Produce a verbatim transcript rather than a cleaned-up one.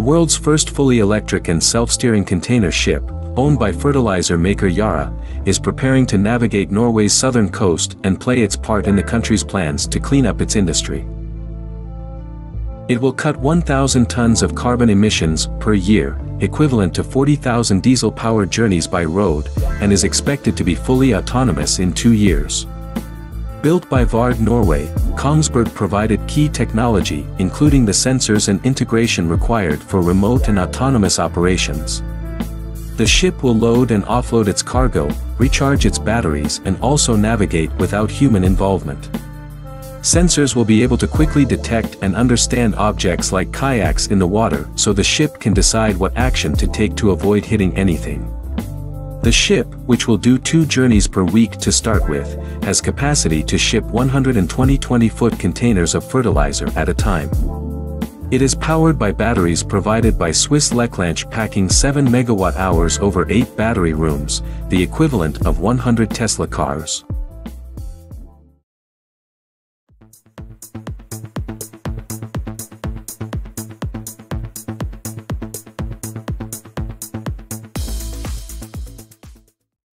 the world's first fully electric and self-steering container ship, owned by fertilizer maker Yara, is preparing to navigate Norway's southern coast and play its part in the country's plans to clean up its industry. It will cut one thousand tons of carbon emissions per year, equivalent to forty thousand diesel-powered journeys by road, and is expected to be fully autonomous in two years. Built by Vard Norway, Kongsberg provided key technology, including the sensors and integration required for remote and autonomous operations. The ship will load and offload its cargo, recharge its batteries, and also navigate without human involvement. Sensors will be able to quickly detect and understand objects like kayaks in the water, so the ship can decide what action to take to avoid hitting anything. The ship, which will do two journeys per week to start with, has capacity to ship one hundred twenty twenty-foot containers of fertilizer at a time. It is powered by batteries provided by Swiss Leclanché, packing seven megawatt hours over eight battery rooms, the equivalent of one hundred Tesla cars.